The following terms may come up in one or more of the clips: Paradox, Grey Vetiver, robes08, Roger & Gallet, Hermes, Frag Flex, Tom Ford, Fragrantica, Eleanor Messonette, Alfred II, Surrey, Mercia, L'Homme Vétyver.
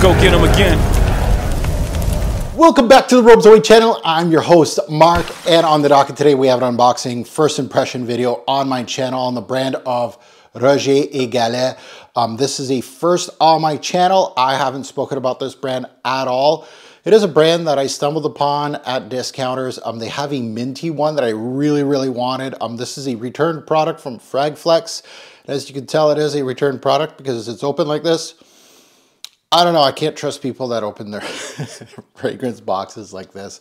go get them again. Welcome back to the robes08 channel. I'm your host, Mark, and on the docket today we have an unboxing first impression video on my channel on the brand of Roger & Gallet. This is a first on my channel. I haven't spoken about this brand at all. It is a brand that I stumbled upon at discounters. They have a minty one that I really, really wanted. This is a returned product from Frag Flex. And as you can tell, it is a returned product because it's open like this. I don't know, I can't trust people that open their fragrance boxes like this.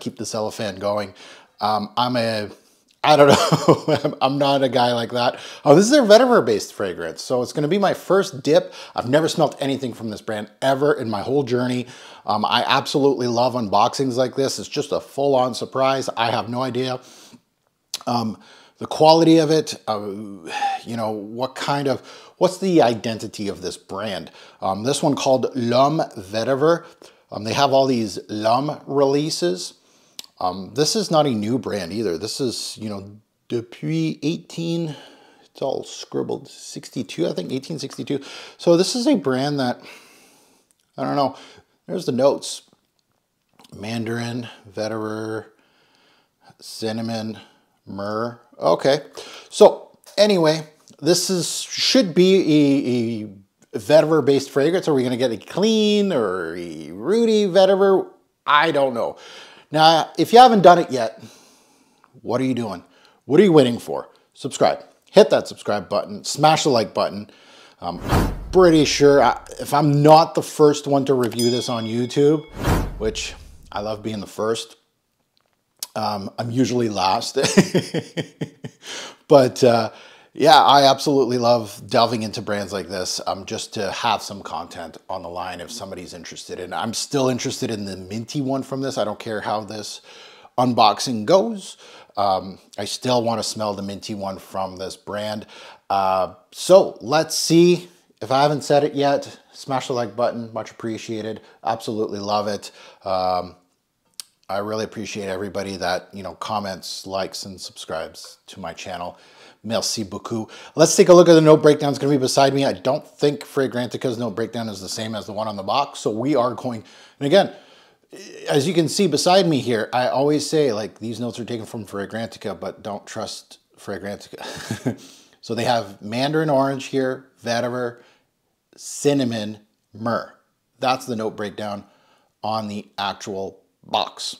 Keep the cellophane going. I don't know, I'm not a guy like that. Oh, this is their vetiver-based fragrance. So it's gonna be my first dip. I've never smelled anything from this brand ever in my whole journey. I absolutely love unboxings like this. It's just a full-on surprise. I have no idea. The quality of it, you know, what's the identity of this brand? This one called L'Homme Vétyver. They have all these L'Homme releases. This is not a new brand either. This is, you know, depuis 18, it's all scribbled, 62, I think, 1862. So this is a brand that, I don't know, there's the notes. Mandarin, vetiver, cinnamon, myrrh. Okay, so anyway, this should be a vetiver-based fragrance. Are we gonna get a clean or a rooty vetiver? I don't know. Now, if you haven't done it yet, what are you doing? What are you waiting for? Subscribe, hit that subscribe button, smash the like button. I'm pretty sure if I'm not the first one to review this on YouTube, which I love being the first, I'm usually last. But yeah, I absolutely love delving into brands like this just to have some content on the line if somebody's interested. And I'm still interested in the minty one from this. I don't care how this unboxing goes. I still want to smell the minty one from this brand. So let's see. If I haven't said it yet, smash the like button. Much appreciated. Absolutely love it. I really appreciate everybody that, you know, comments, likes, and subscribes to my channel. Merci beaucoup. Let's take a look at the note breakdown. It's going to be beside me. I don't think Fragrantica's note breakdown is the same as the one on the box. So we are going, and again, as you can see beside me here, I always say, like, these notes are taken from Fragrantica, but don't trust Fragrantica. So they have mandarin orange here, vetiver, cinnamon, myrrh. That's the note breakdown on the actual box.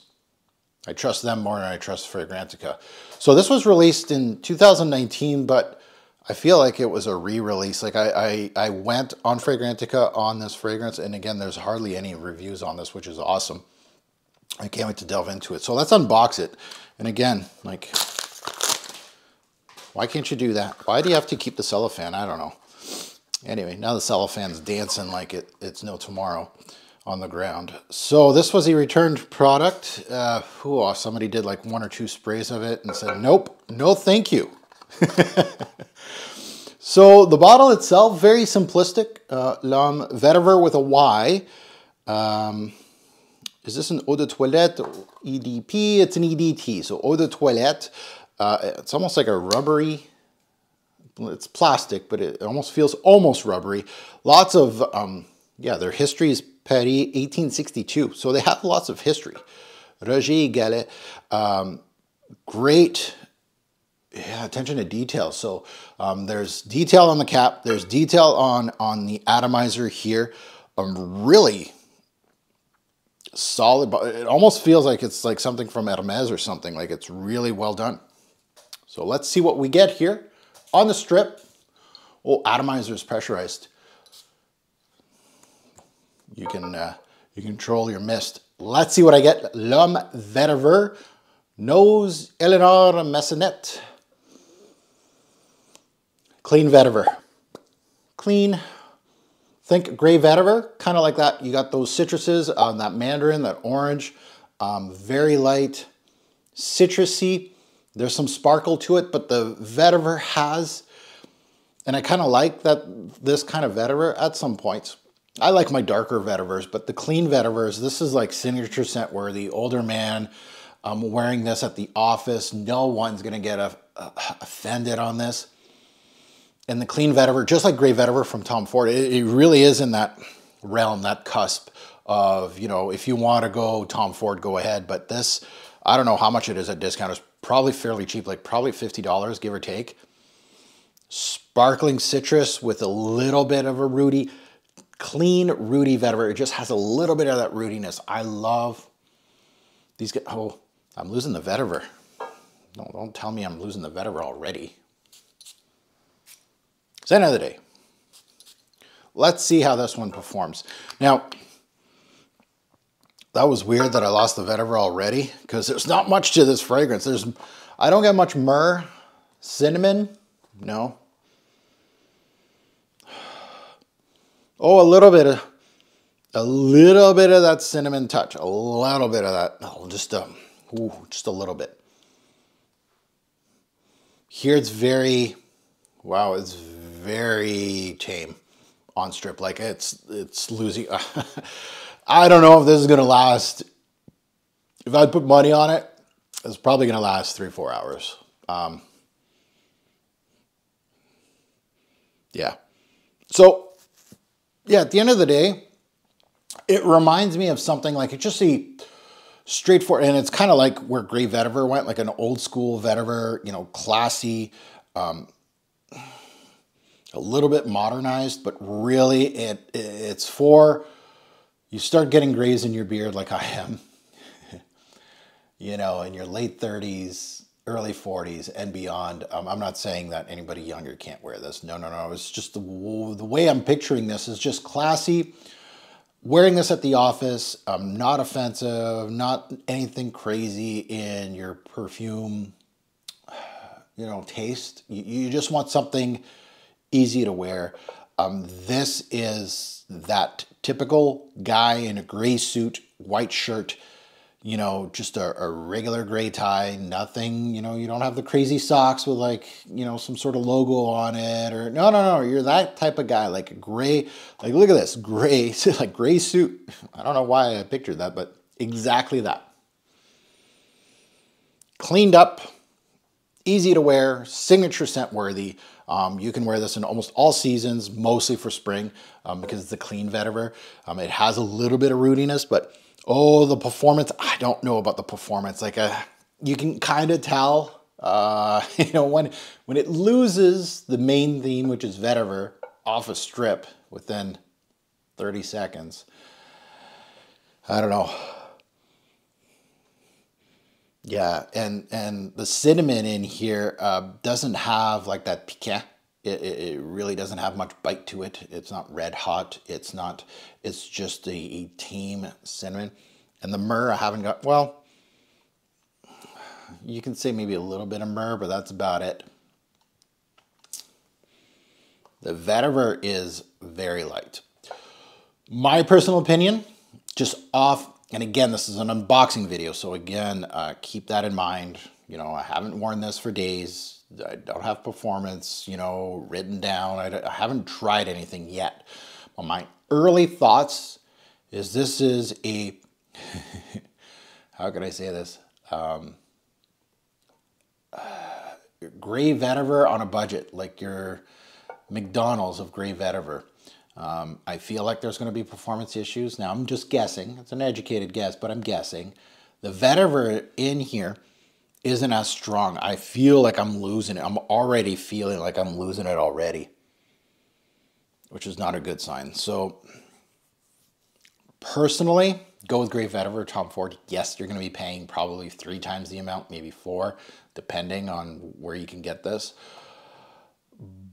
I trust them more than I trust Fragrantica. So this was released in 2019, but I feel like it was a re-release. Like I went on Fragrantica on this fragrance, and again, there's hardly any reviews on this, which is awesome. I can't wait to delve into it. So let's unbox it. And again, like, why can't you do that? Why do you have to keep the cellophane? I don't know. Anyway, now the cellophane's dancing like it's no tomorrow on the ground. So this was a returned product. Somebody did like one or two sprays of it and said, nope, no thank you. So the bottle itself, very simplistic. L'Homme Vétyver with a Y. Is this an Eau de Toilette? EDP? It's an EDT. So Eau de Toilette. It's almost like a rubbery, it's plastic, but it almost feels almost rubbery. Lots of, yeah, their history is Paris, 1862. So they have lots of history. Roger & Gallet, great attention to detail. So there's detail on the cap. There's detail on the atomizer here. Really solid. It almost feels like it's like something from Hermes or something. Like it's really well done. So let's see what we get here on the strip. Oh, atomizer is pressurized. You can control your mist. Let's see what I get. L'Homme Vétyver Nose Eleanor Messonette. Clean vetiver. Clean. Think Grey Vetiver, kind of like that. You got those citruses, that mandarin, that orange. Very light, citrusy. There's some sparkle to it, but the vetiver has, and I kind of like that this kind of vetiver at some points. I like my darker vetivers, but the clean vetivers, this is like signature scent worthy. Older man wearing this at the office. No one's going to get offended on this. And the clean vetiver, just like Grey Vetiver from Tom Ford, it really is in that realm, that cusp of, you know, if you want to go Tom Ford, go ahead. But this, I don't know how much it is at discount. It's probably fairly cheap, like probably $50, give or take. Sparkling citrus with a little bit of a rooty, clean rooty vetiver. It just has a little bit of that rootiness. I love these. Oh, I'm losing the vetiver. No, don't tell me I'm losing the vetiver already. It's another day. Let's see how this one performs. Now, that was weird that I lost the vetiver already, because there's not much to this fragrance. I don't get much myrrh, cinnamon, no. Oh, a little bit of that cinnamon touch, a little bit of that, oh, just a little bit. Here it's very, wow, it's very tame on strip. Like it's losing. I don't know if this is gonna last. If I put money on it, it's probably gonna last 3-4 hours. Yeah. So yeah, at the end of the day, it reminds me of something like it's just a straightforward, and it's kind of like where Grey Vetiver went, like an old school vetiver, you know, classy, a little bit modernized, but really it's for. You start getting grays in your beard like I am, you know, in your late 30s, early 40s and beyond. I'm not saying that anybody younger can't wear this. No, no, no. It's just the way I'm picturing this is just classy. Wearing this at the office, not offensive, not anything crazy in your perfume, you know, taste. You just want something easy to wear. This is that typical guy in a gray suit, white shirt, you know, just a regular gray tie, nothing, you know, you don't have the crazy socks with like, you know, some sort of logo on it or no, no, no. You're that type of guy, like a gray, like, look at this gray, like gray suit. I don't know why I pictured that, but exactly that. Cleaned up, easy to wear, signature scent worthy. You can wear this in almost all seasons, mostly for spring, because it's a clean vetiver. It has a little bit of rootiness, but oh, the performance, I don't know about the performance. Like you can kind of tell, you know, when it loses the main theme, which is vetiver, off a strip within 30 seconds. I don't know. Yeah, and the cinnamon in here doesn't have like that piquant. It really doesn't have much bite to it. It's not red hot. It's not. It's just a tame cinnamon. And the myrrh I haven't got. Well, you can say maybe a little bit of myrrh, but that's about it. The vetiver is very light. My personal opinion, just off. And again, this is an unboxing video. So again, keep that in mind. You know, I haven't worn this for days. I don't have performance, you know, written down. I haven't tried anything yet. But my early thoughts is this is a, how could I say this? Grey Vetiver on a budget, like your McDonald's of Grey Vetiver. I feel like there's going to be performance issues. Now, I'm just guessing. It's an educated guess, but I'm guessing. The vetiver in here isn't as strong. I feel like I'm losing it. I'm already feeling like I'm losing it already, which is not a good sign. So, personally, go with Grey Vetiver, Tom Ford. Yes, you're going to be paying probably 3 times the amount, maybe 4, depending on where you can get this.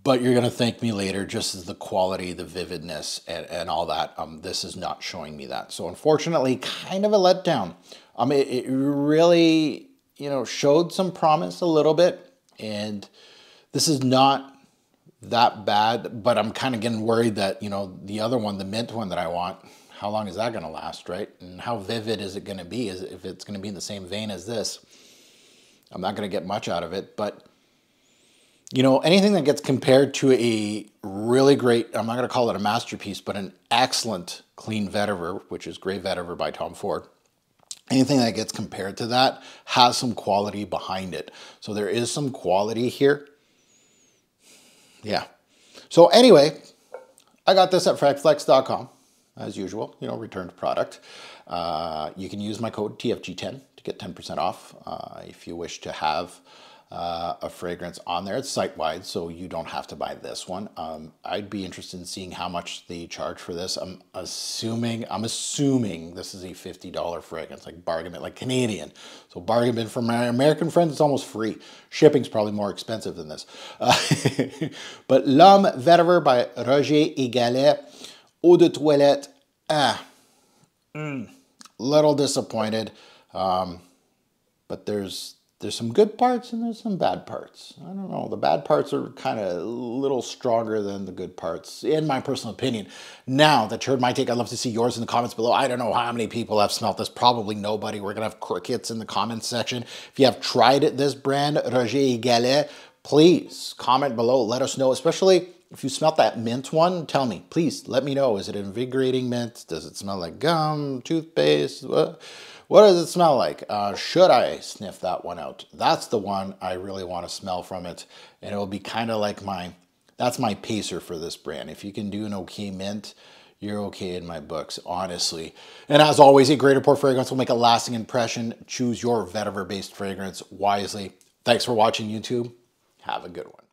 But you're going to thank me later, just as the quality, the vividness, and all that. This is not showing me that. So unfortunately, kind of a letdown. It really, you know, showed some promise a little bit. And this is not that bad, but I'm kind of getting worried that, you know, the other one, the mint one that I want, how long is that going to last, right? And how vivid is it going to be? If it's going to be in the same vein as this, I'm not going to get much out of it, but... You know, anything that gets compared to a really great, I'm not going to call it a masterpiece, but an excellent clean vetiver, which is Grey Vetiver by Tom Ford. Anything that gets compared to that has some quality behind it. So there is some quality here. Yeah. So anyway, I got this at fragflex.com. as usual, you know, returned product. You can use my code TFG10 to get 10% off if you wish to have a fragrance on there. It's site-wide, so you don't have to buy this one. I'd be interested in seeing how much they charge for this. I'm assuming this is a $50 fragrance, like bargain bin, like Canadian. So bargain bin for my American friends, it's almost free. Shipping's probably more expensive than this. But L'Homme Vétyver by Roger et Gallet, Eau de Toilette. Little disappointed, but there's some good parts and there's some bad parts. I don't know. The bad parts are kind of a little stronger than the good parts, in my personal opinion. Now that you heard my take, I'd love to see yours in the comments below. I don't know how many people have smelled this. Probably nobody. We're going to have crickets in the comments section. If you have tried it, this brand, Roger et Gallet, please comment below. Let us know, especially if you smelt that mint one. Tell me, please let me know. Is it invigorating mint? Does it smell like gum, toothpaste? What does it smell like? Should I sniff that one out? That's the one I really want to smell from it. And it will be kind of like that's my pacer for this brand. If you can do an okay mint, you're okay in my books, honestly. And as always, a greater poor fragrance will make a lasting impression. Choose your vetiver-based fragrance wisely. Thanks for watching, YouTube. Have a good one.